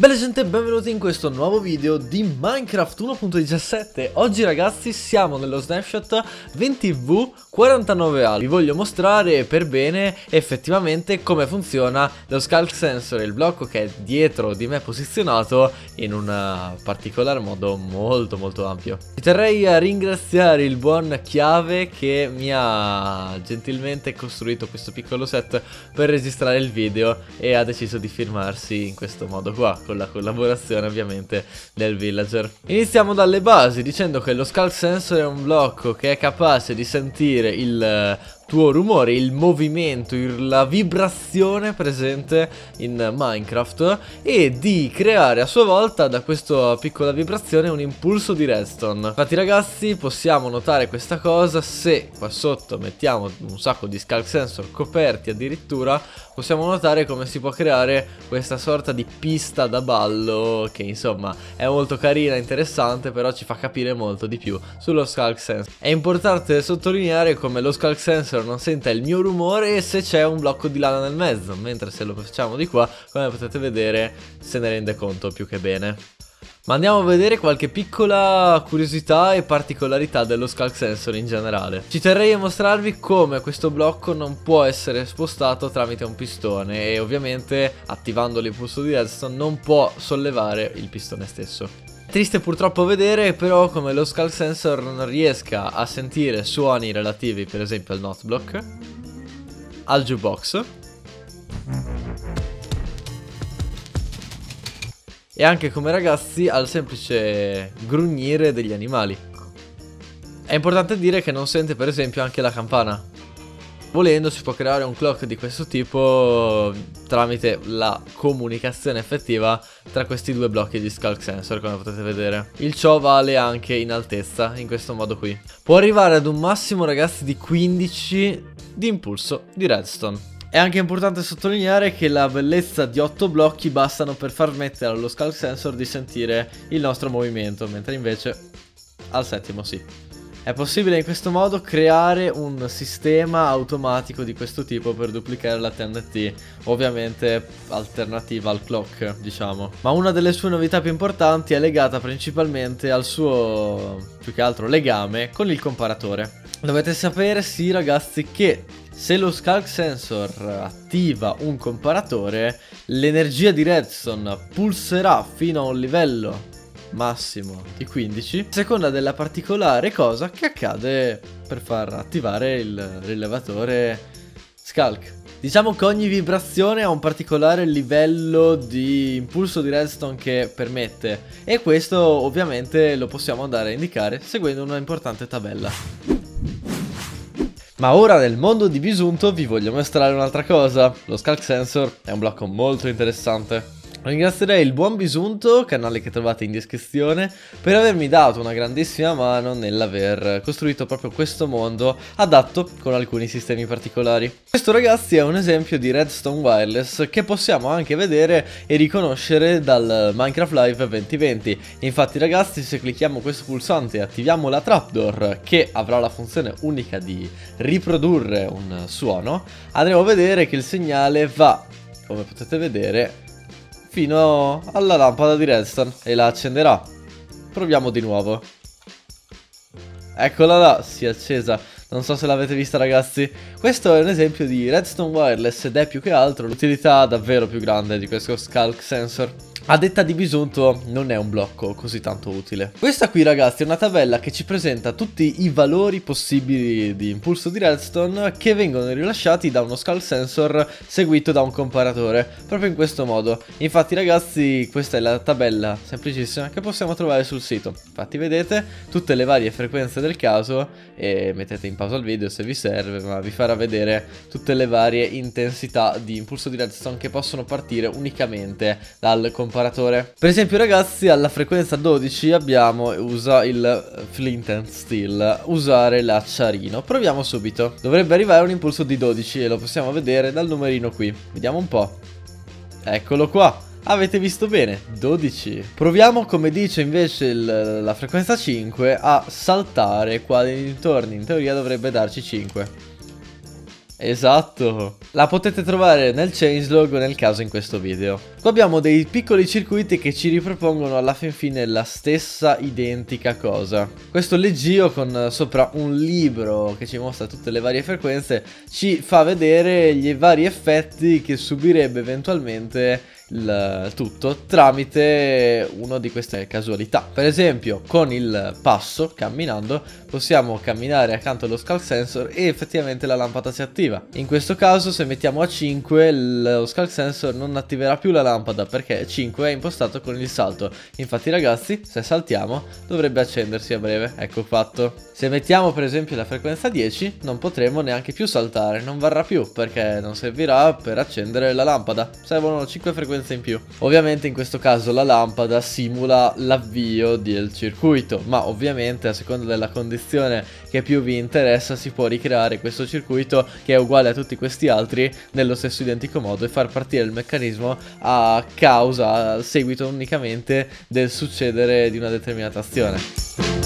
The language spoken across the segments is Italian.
Bella gente, benvenuti in questo nuovo video di Minecraft 1.17. Oggi ragazzi siamo nello snapshot 20V49A. Vi voglio mostrare per bene effettivamente come funziona lo Sculk Sensor, il blocco che è dietro di me posizionato in un particolare modo molto ampio. Ci terrei a ringraziare il buon Chiave che mi ha gentilmente costruito questo piccolo set per registrare il video e ha deciso di firmarsi in questo modo qua, con la collaborazione ovviamente del villager. Iniziamo dalle basi dicendo che lo Sculk Sensor è un blocco che è capace di sentire il tuo rumore, il movimento, la vibrazione presente in Minecraft e di creare a sua volta da questa piccola vibrazione un impulso di redstone. Infatti ragazzi possiamo notare questa cosa se qua sotto mettiamo un sacco di Sculk Sensor coperti addirittura, possiamo notare come si può creare questa sorta di pista da ballo che insomma è molto carina, interessante, però ci fa capire molto di più sullo Sculk Sensor. È importante sottolineare come lo Sculk Sensor non sente il mio rumore se c'è un blocco di lana nel mezzo, mentre se lo facciamo di qua, come potete vedere, se ne rende conto più che bene. Ma andiamo a vedere qualche piccola curiosità e particolarità dello Sculk Sensor in generale. Ci terrei a mostrarvi come questo blocco non può essere spostato tramite un pistone e ovviamente attivando l'impulso di redstone non può sollevare il pistone stesso. Triste purtroppo vedere però come lo Sculk Sensor non riesca a sentire suoni relativi per esempio al Not Block, al jukebox e anche come ragazzi al semplice grugnire degli animali. È importante dire che non sente per esempio anche la campana. Volendo si può creare un clock di questo tipo tramite la comunicazione effettiva tra questi due blocchi di Sculk Sensor, come potete vedere. Il ciò vale anche in altezza, in questo modo qui. Può arrivare ad un massimo ragazzi di 15 di impulso di redstone. È anche importante sottolineare che la bellezza di 8 blocchi bastano per far mettere allo Sculk Sensor di sentire il nostro movimento, mentre invece al settimo sì. È possibile in questo modo creare un sistema automatico di questo tipo per duplicare la TNT, ovviamente alternativa al clock, diciamo. Ma una delle sue novità più importanti è legata principalmente al suo, più che altro, legame con il comparatore. Dovete sapere, sì ragazzi, che se lo Sculk Sensor attiva un comparatore, l'energia di redstone pulserà fino a un livello massimo di 15, a seconda della particolare cosa che accade per far attivare il rilevatore Sculk. Diciamo che ogni vibrazione ha un particolare livello di impulso di redstone che permette, e questo ovviamente lo possiamo andare a indicare seguendo una importante tabella. Ma ora nel mondo di BisUmTo vi voglio mostrare un'altra cosa. Lo Sculk Sensor è un blocco molto interessante. Ringrazierei il buon BisUmTo, canale che trovate in descrizione, per avermi dato una grandissima mano nell'aver costruito proprio questo mondo adatto con alcuni sistemi particolari. Questo ragazzi è un esempio di redstone wireless che possiamo anche vedere e riconoscere dal Minecraft Live 2020. Infatti ragazzi se clicchiamo questo pulsante e attiviamo la trapdoor che avrà la funzione unica di riprodurre un suono, andremo a vedere che il segnale va, come potete vedere, fino alla lampada di redstone e la accenderà. Proviamo di nuovo. Eccola là, si è accesa. Non so se l'avete vista ragazzi. Questo è un esempio di redstone wireless ed è più che altro l'utilità davvero più grande di questo Sculk Sensor. A detta di BisUmTo non è un blocco così tanto utile. Questa qui ragazzi è una tabella che ci presenta tutti i valori possibili di impulso di redstone che vengono rilasciati da uno Sculk Sensor seguito da un comparatore, proprio in questo modo. Infatti ragazzi questa è la tabella semplicissima che possiamo trovare sul sito. Infatti vedete tutte le varie frequenze del caso e mettete in pausa il video se vi serve, ma vi farà vedere tutte le varie intensità di impulso di redstone che possono partire unicamente dal comparatore. Per esempio ragazzi alla frequenza 12 usa il flint and steel, usare l'acciarino. Proviamo subito. Dovrebbe arrivare un impulso di 12 e lo possiamo vedere dal numerino qui. Vediamo un po'. Eccolo qua. Avete visto bene, 12. Proviamo come dice invece la frequenza 5 a saltare qua intorno, in teoria dovrebbe darci 5. Esatto, la potete trovare nel changelog nel caso in questo video. Qua abbiamo dei piccoli circuiti che ci ripropongono alla fin fine la stessa identica cosa. Questo leggio con sopra un libro che ci mostra tutte le varie frequenze ci fa vedere i vari effetti che subirebbe eventualmente il tutto tramite una di queste casualità. Per esempio, con il passo, camminando, possiamo camminare accanto allo Sculk Sensor e effettivamente la lampada si attiva. In questo caso, se mettiamo a 5, lo Sculk Sensor non attiverà più la lampada perché 5 è impostato con il salto. Infatti ragazzi, se saltiamo dovrebbe accendersi a breve. Ecco fatto. Se mettiamo per esempio la frequenza 10, non potremo neanche più saltare, non varrà più perché non servirà per accendere la lampada. Servono 5 frequenze in più. Ovviamente in questo caso la lampada simula l'avvio del circuito, ma ovviamente a seconda della condizione che più vi interessa si può ricreare questo circuito che è uguale a tutti questi altri nello stesso identico modo e far partire il meccanismo a causa, a seguito unicamente del succedere di una determinata azione.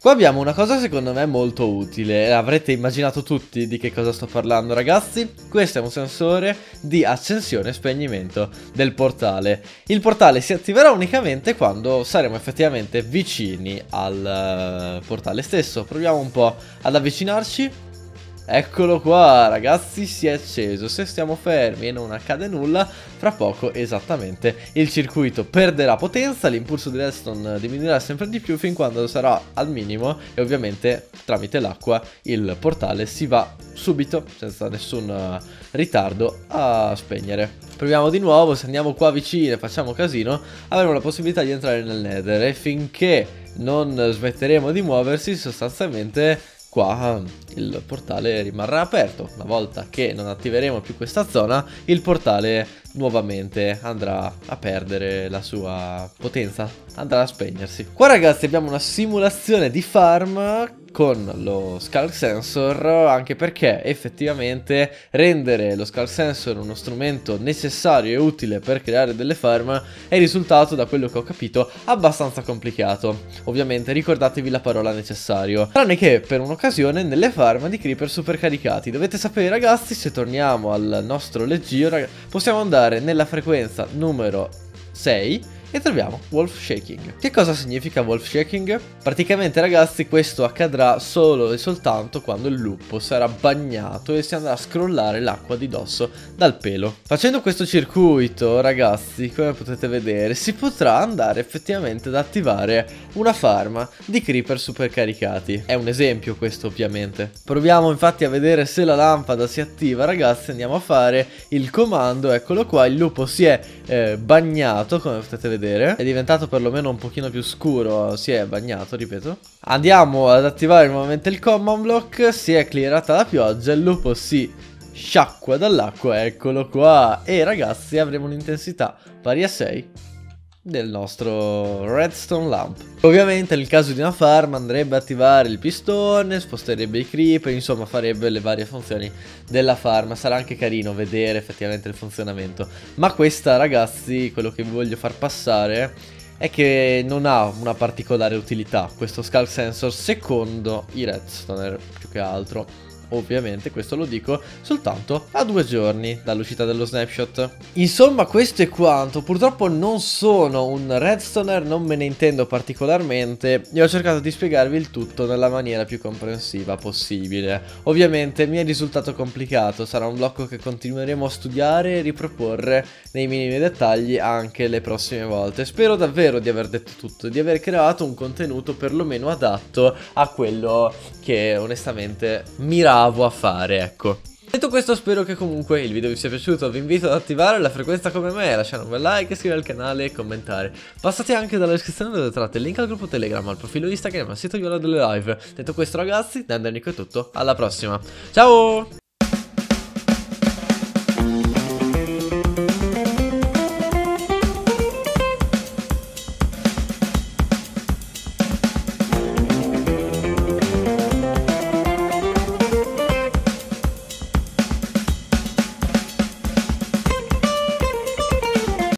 Qua abbiamo una cosa secondo me molto utile, avrete immaginato tutti di che cosa sto parlando ragazzi. Questo è un sensore di accensione e spegnimento del portale. Il portale si attiverà unicamente quando saremo effettivamente vicini al portale stesso. Proviamo un po' ad avvicinarci. Eccolo qua ragazzi, si è acceso. Se stiamo fermi e non accade nulla, fra poco esattamente il circuito perderà potenza, l'impulso di Redstone diminuirà sempre di più fin quando sarà al minimo e ovviamente tramite l'acqua il portale si va subito, senza nessun ritardo, a spegnere. Proviamo di nuovo, se andiamo qua vicino e facciamo casino avremo la possibilità di entrare nel Nether e finché non smetteremo di muoversi sostanzialmente qua il portale rimarrà aperto. Una volta che non attiveremo più questa zona, il portale nuovamente andrà a perdere la sua potenza, andrà a spegnersi. Qua ragazzi abbiamo una simulazione di farm con lo Sculk Sensor, anche perché effettivamente rendere lo Sculk Sensor uno strumento necessario e utile per creare delle farm è risultato, da quello che ho capito, abbastanza complicato. Ovviamente ricordatevi la parola necessario, tranne che per un'occasione nelle farm di creeper supercaricati. Dovete sapere ragazzi, se torniamo al nostro leggio, possiamo andare nella frequenza numero 6 e troviamo Wolf Shaking. Che cosa significa Wolf Shaking? Praticamente ragazzi questo accadrà solo e soltanto quando il lupo sarà bagnato e si andrà a scrollare l'acqua di dosso dal pelo. Facendo questo circuito ragazzi, come potete vedere, si potrà andare effettivamente ad attivare una farm di creeper supercaricati. È un esempio questo ovviamente. Proviamo infatti a vedere se la lampada si attiva ragazzi. Andiamo a fare il comando, eccolo qua. Il lupo si è bagnato, come potete vedere. È diventato perlomeno un pochino più scuro, si è bagnato, ripeto. Andiamo ad attivare nuovamente il command block, si è clearata la pioggia, il lupo si sciacqua dall'acqua, eccolo qua. E ragazzi avremo un'intensità pari a 6 del nostro redstone lamp. Ovviamente nel caso di una farm andrebbe a attivare il pistone, sposterebbe i creeper, insomma farebbe le varie funzioni della farm. Sarà anche carino vedere effettivamente il funzionamento, ma questa ragazzi, quello che vi voglio far passare è che non ha una particolare utilità questo Sculk Sensor secondo i redstoner, più che altro. Ovviamente questo lo dico soltanto a 2 giorni dall'uscita dello snapshot. Insomma questo è quanto. Purtroppo non sono un redstoner, non me ne intendo particolarmente e ho cercato di spiegarvi il tutto nella maniera più comprensiva possibile. Ovviamente mi è risultato complicato, sarà un blocco che continueremo a studiare e riproporre nei minimi dettagli anche le prossime volte. Spero davvero di aver detto tutto, di aver creato un contenuto perlomeno adatto a quello che onestamente mirava a fare, ecco. Detto questo, spero che comunque il video vi sia piaciuto. Vi invito ad attivare la frequenza come me, lasciare un bel like, iscrivervi al canale e commentare. Passate anche dalla descrizione dove trovate il link al gruppo Telegram, al profilo Instagram, al sito viola delle live. Detto questo ragazzi, da EnderNico è tutto, alla prossima, ciao!